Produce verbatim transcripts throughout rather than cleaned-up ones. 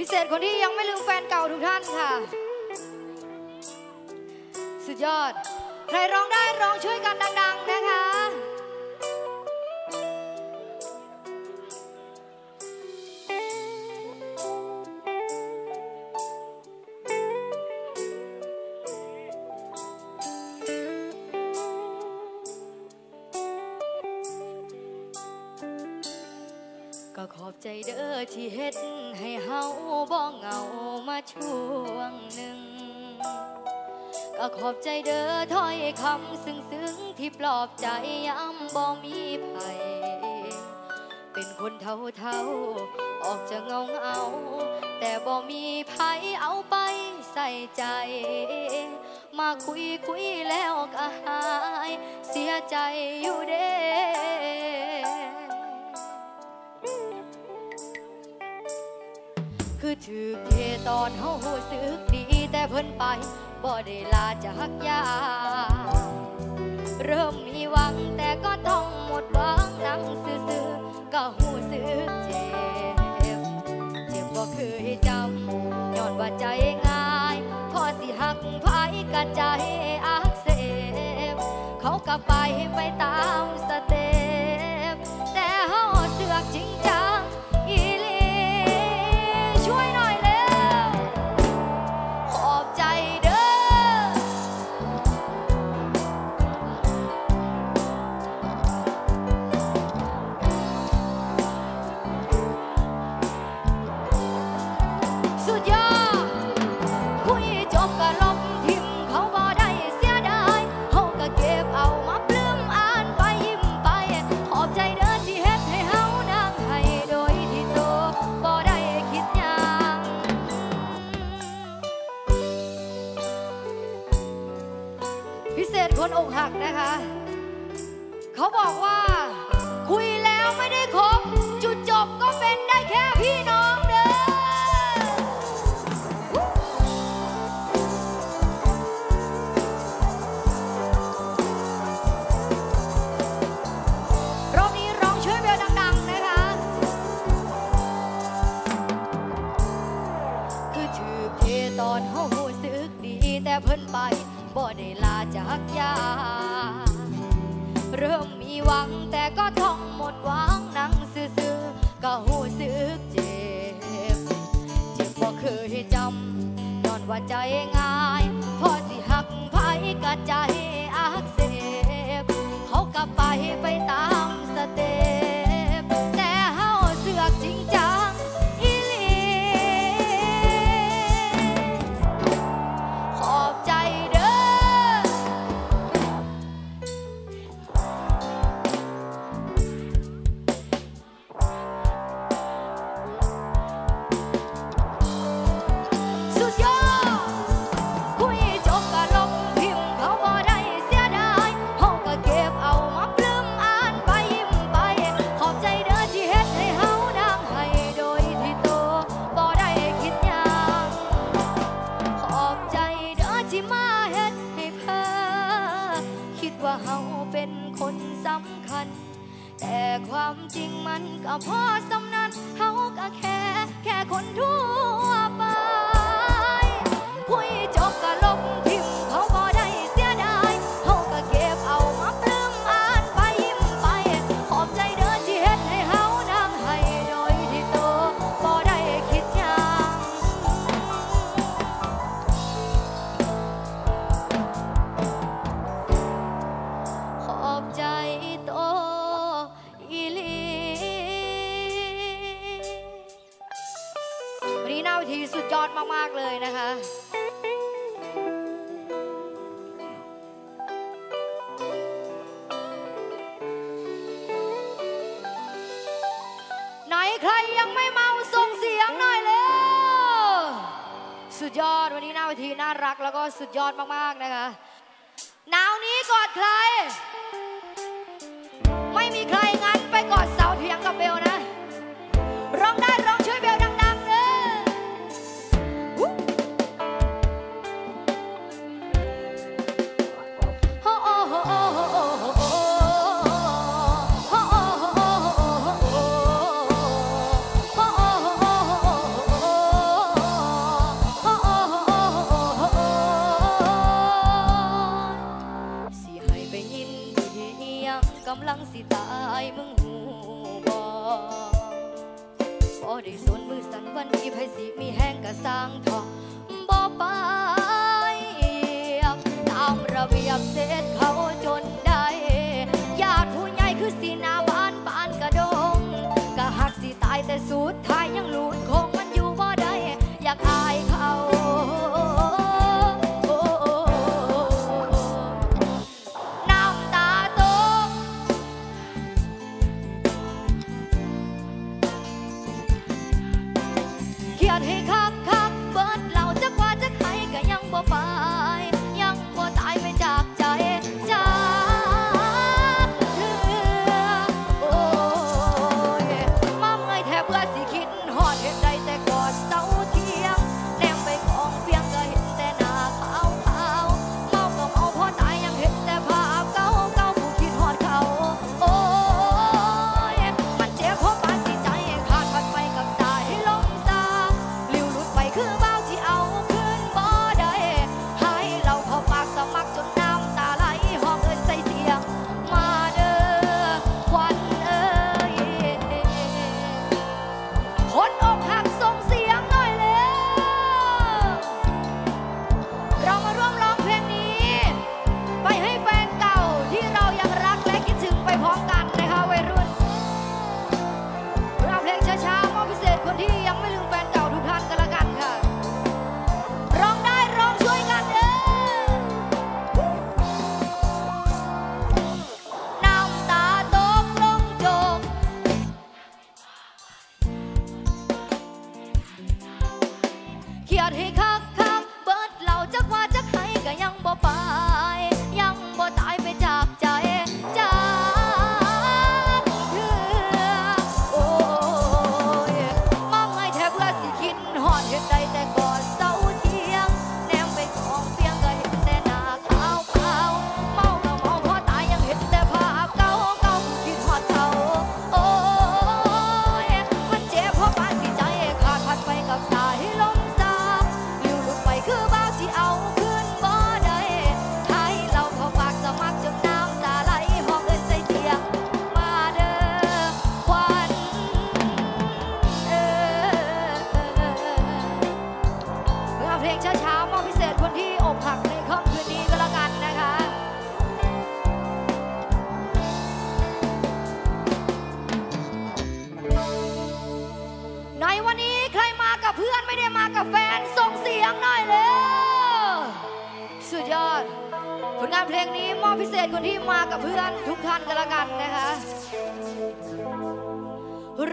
พิเศษคนที่ยังไม่ลืมแฟนเก่าทุกท่านค่ะสุดยอดใครร้องได้ร้องช่วยกันดังๆนะคะก็ขอบใจเด้อที่เฮ็ดให้เฮาบ่เหงามาช่วงหนึ่งก็ขอบใจเด้อถ้อยคำซึ้งๆที่ปลอบใจย้ำบ่มีไผเป็นคนเท่าๆออกจะเงาเงาแต่บ่มีไผเอาไปใส่ใจมาคุยคุยแล้วก็หายเสียใจอยู่เด้คือถือเทตอนเฮาหูสึกดีแต่เพิ่นไปบ่ได้ลาจากยาเริ่มมีหวังแต่ก็ต้องหมดหวังนั่งซื่อๆก็หูสึกเจ็บเจ็บบ่เคยจำย้อนว่าใจง่ายพอสิหักไผก็ใจอักเสบเขาก็ไปไปตามสเต็ปแต่เฮาเสือกจริงจังคนอกหักนะคะเขาบอกว่าคุยแล้วไม่ได้คบจุดจบก็เป็นได้แค่พี่น้องเด้อรอบนี้ร้องช่วยเบลดังๆนะคะคือถือเพตอนเฮาหูสึกดีแต่เพิ่นไปบ่ได้ลาจากยาเริ่มมีหวังแต่ก็ท่องหมดหวังนั่งซื่อๆก็หูสึกเจ็บเจ็บบ่เคยจำนอนว่าใจง่ายพอสิหักไผก็ใจอักเสบเขาก็ไปไปตามสเต็ปแต่เฮาเสือกจริงจังอีหลีขอบใจแต่ความจริงมันก็พอสำนันเฮาก็แค่แค่คนทั่วไปคุยจบก็ลบทิ้งเขาบ่ได้เสียดายเฮาก็เก็บเอามาปลื้มอ่านไปยิ้มไปขอบใจเด้อที่เฮ็ดให้เฮานั่งให้โดยที่ตัวบ่ได้คิดยังขอบใจตัวทีสุดยอดมากๆเลยนะคะไหนใครยังไม่เมาส่งเสียงหน่อยเร็วสุดยอดวันนี้หน้าเวทีน่ารักแล้วก็สุดยอดมากๆนะคะหนาวนี้กอดใครไม่มีใครงั้นไปกอดเสาเถียงกับเบลนะร้องได้ร้องช่วยเบลดัง ายมึงหูบอพอได้สวนมือสันวันนี้ไผสิมีแห้งกะสร้างทอบ่ไปตามระเบียบเสร็จเขาจนได้ญาติผู้ใหญ่คือสีหน้าบ้านบ้านกระดงกะหักสิตายแต่สุดท้ายยังหลุดคงมันอยู่บ่ได้อยากอายเขา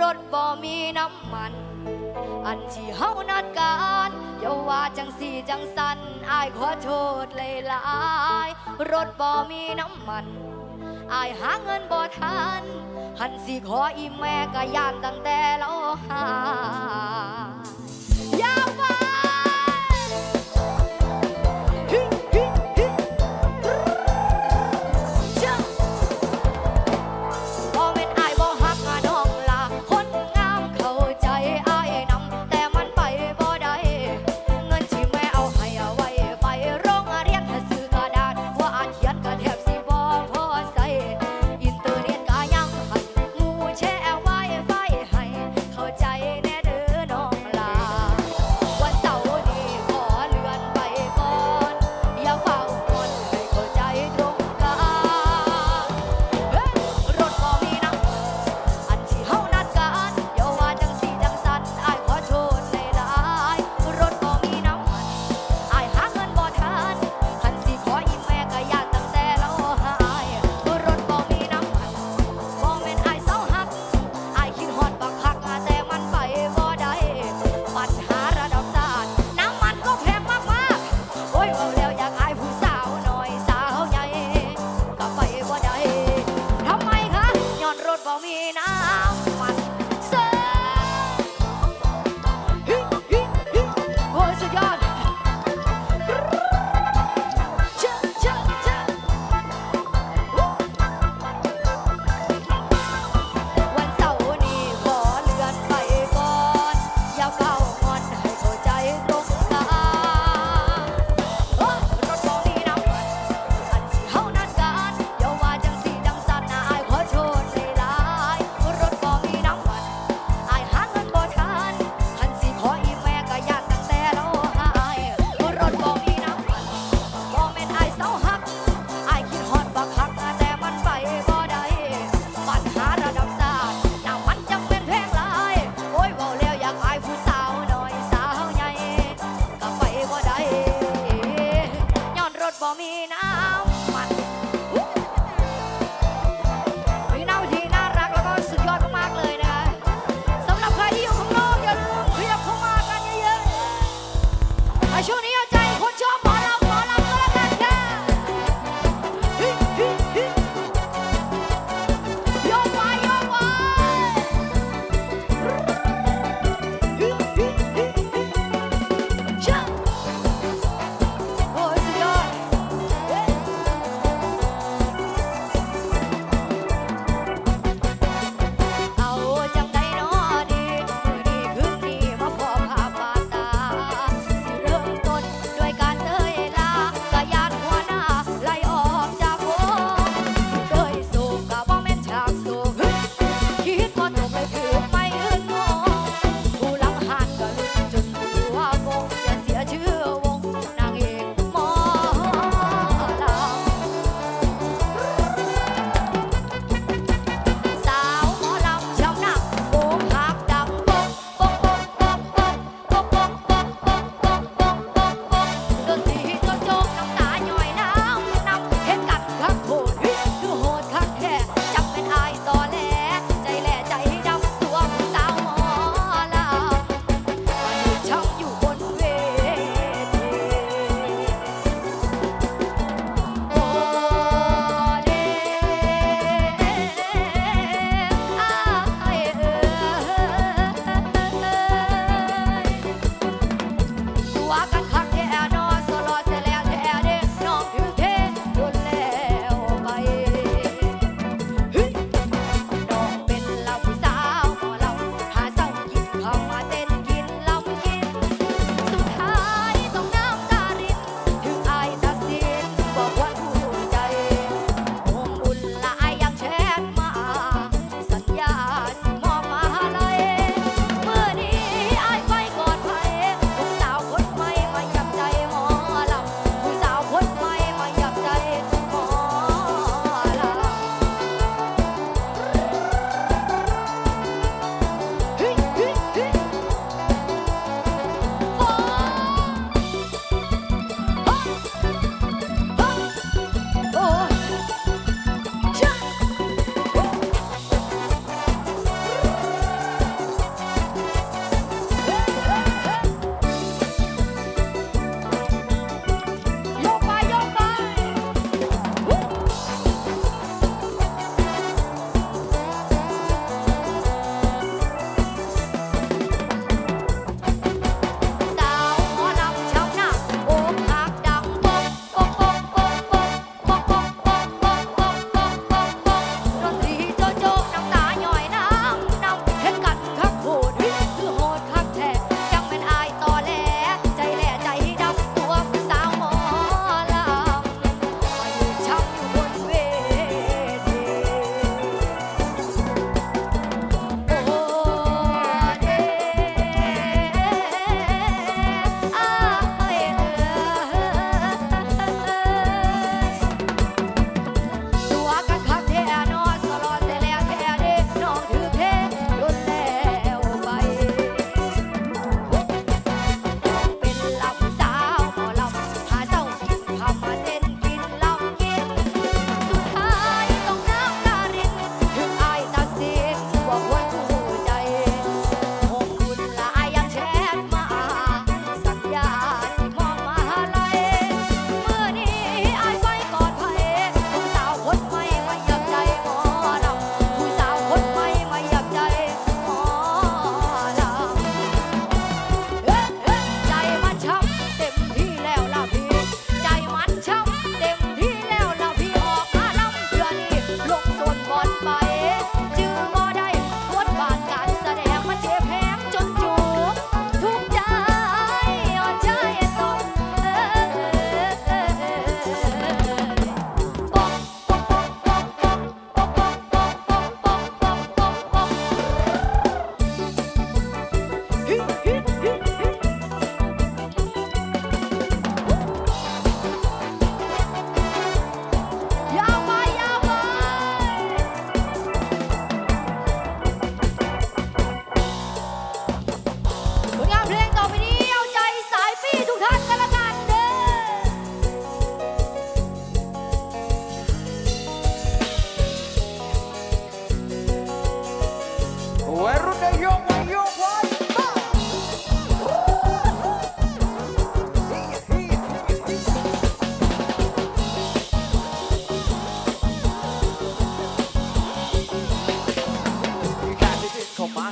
รถบ่มีน้ำมันอายหาเงินบ่ทันหันสิขออีแม่ก็ย่านตั้งแต่เราหายาวไป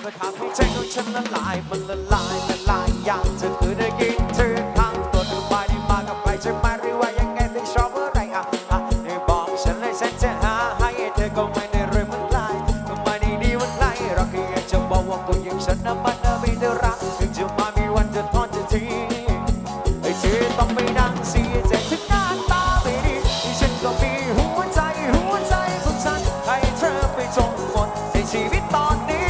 ละขาดให้ใจของฉันละลายมันละลายละลายอย่างเธอเคยได้ยินเธอทางตัวเธอไปได้มากับใครใช่ไหมหรือว่ายังไงถึงชอบอะไรอ่ะอ่ะได้บอกฉันเลยฉันจะหาให้เธอก็ไม่ได้เรื่องมันไกลก็ไม่ได้ดีวันไกลเราแค่อยากจะบอกว่าคนอย่างฉันนั้นมันไม่ได้รักถึงจะมามีวันจะทอนจะทิ้งไอ้เธอต้องไปนั่งเสียใจถึงหน้าตาไม่ดีที่ฉันก็มีหัวใจหัวใจของฉันให้เธอไปจนหมดในชีวิตตอนนี้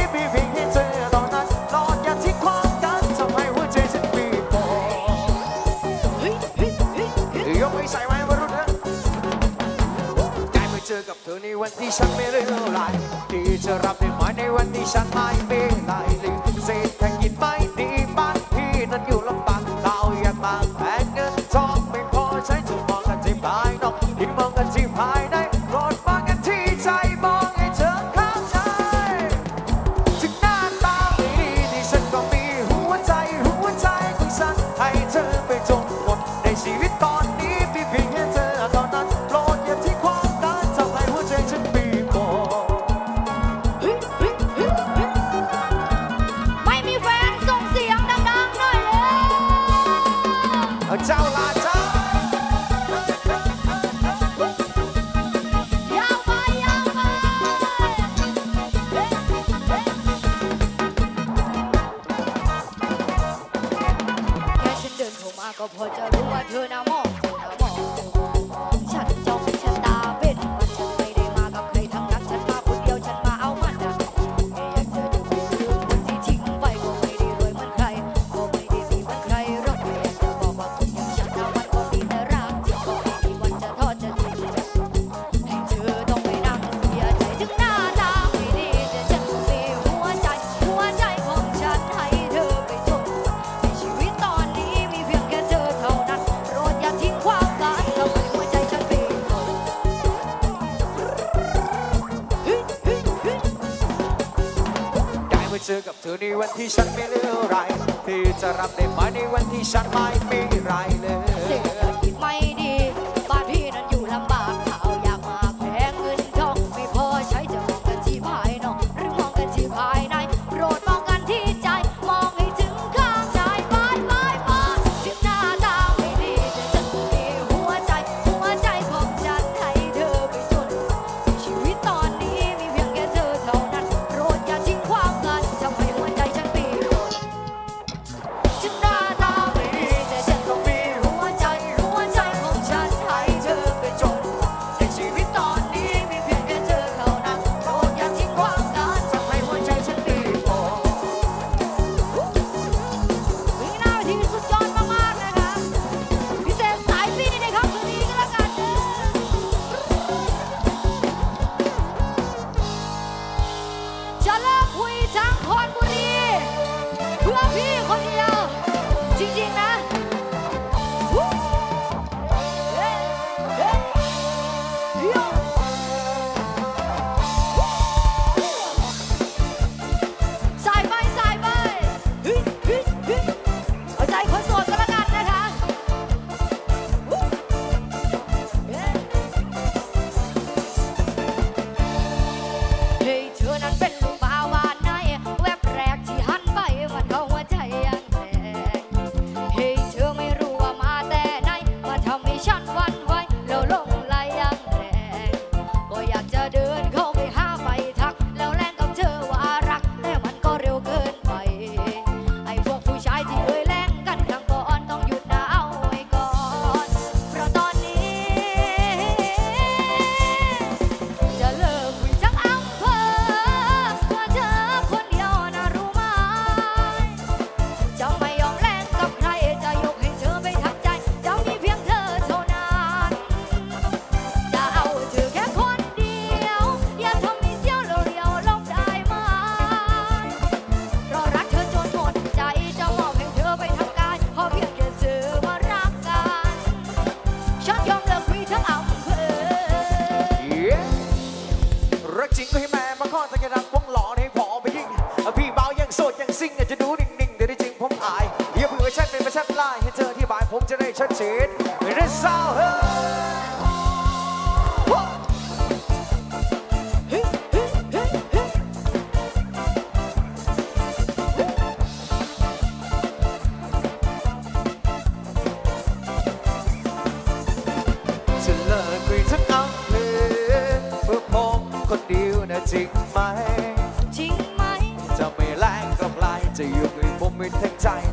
ในวันที่ฉันไม่เลือกลายที่จะรับได้ไหมในวันที่ฉันไม่มีลายลิ้นเศษแทงกินไม่ดีบ้านที่นั้นอยู่ลำบากเราอยากมาแบ่งเงินทองไม่พอใช้จะมองกันที่ภายนอกยิ่งมองกันที่ภายในโกรธมากกันที่ใจมองให้เธอข้างในถึงหน้าตาไม่ดีที่ฉันก็มีหัวใจหัวใจของฉันให้เธอไปจนหมดในชีวิตตอนนี้พี่เพียงแค่เธอตอนนั้นโลดอย่าทิ้งความเจ้าลาเจ้ายาวไปยาวไปแค่ฉันเดินเข้ามาก็พอจะรู้ว่าเธอหน้ามองเธอหน้ามองฉันจ้องฉันตาเป็นมันฉันไม่ได้มากับใครทั้งนั้นฉันมาคนเดียวฉันมาเอามันนะไม่อยากจะดูเป็นเรื่องคนที่ทิ้งไปก็ไม่ได้รวยเหมือนใครก็ไม่ได้มีเหมือนใครหรอกเจอกับเธอในวันที่ฉันไม่เหลืออะไรที่จะรับได้ไหมในวันที่ฉันไม่มีไรเลยเศรษฐกิจไม่ดีบ้านพี่นั้นอยู่ลำบากเขาอยากมาแพงเงินทองไม่พอใช้จะมองกันที่ภายนอกหรือมองกันที่ภายในโปรดมองกันที่ใจมองให้ถึงข้างใจไปไปไปถึงหน้าตาไม่ดีแต่ฉันมีหัวใจหัวใจของฉันให้เธอไปจนชีวิตตอนนี้มีเพียงแค่เธอเท่านั้นโปรดอย่าทิ้งความจริงๆนะสายไปสายไปเอาใจคนโสดก็แล้วกันนะคะเฮ้ยเธอนั้นเป็นลูกบ่าวบ้านไหนแวบแรกที่หันไปมันเข้าหัวใจผมจะได้ชัดเจนไม่ได้เศร้าเฮ้ จะอยู่ในมุมมืดทั้งใจ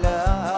เลย